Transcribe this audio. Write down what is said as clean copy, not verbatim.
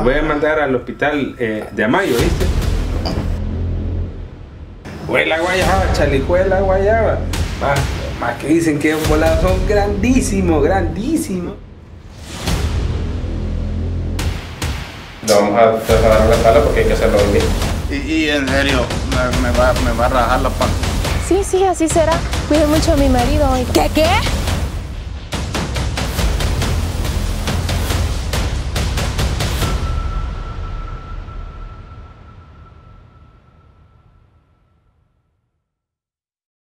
Te voy a mandar al hospital de Amayo, ¿viste? Huela guayaba, chalijuela guayaba. Más que dicen que los volados son grandísimos, grandísimos. Lo vamos a trasladar a la sala porque hay que hacerlo bien. Y en serio, me va a rajar la panza. Sí, así será. Cuide mucho a mi marido hoy. ¿Qué?